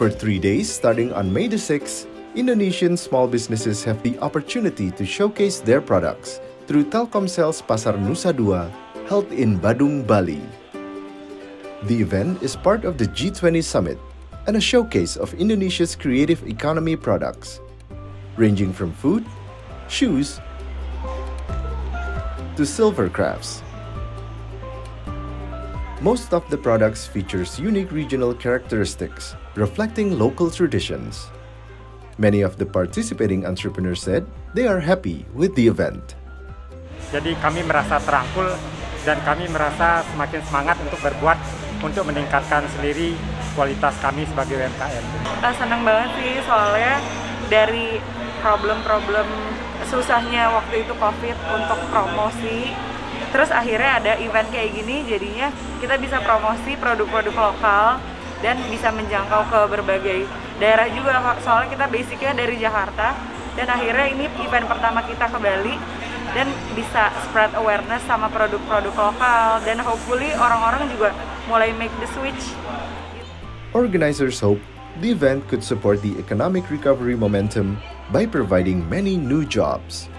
For 3 days, starting on May the 6th, Indonesian small businesses have the opportunity to showcase their products through Telkomsel's Pasar Nusa Dua, held in Badung, Bali. The event is part of the G20 Summit and a showcase of Indonesia's creative economy products, ranging from food, shoes, to silver crafts. Most of the products features unique regional characteristics, reflecting local traditions. Many of the participating entrepreneurs said they are happy with the event. Jadi kami merasa terangkul dan kami merasa semakin semangat untuk berbuat untuk meningkatkan sendiri kualitas kami sebagai UMKM. Senang banget sih, soalnya dari problem-problem susahnya waktu itu COVID untuk promosi, terus akhirnya ada event kayak gini, jadinya kita bisa promosi produk-produk lokal dan bisa menjangkau ke berbagai daerah juga, soalnya kita basicnya dari Jakarta, dan akhirnya ini event pertama kita ke Bali dan bisa spread awareness sama produk-produk lokal, dan hopefully orang-orang juga mulai make the switch. Organizers hope the event could support the economic recovery momentum by providing many new jobs.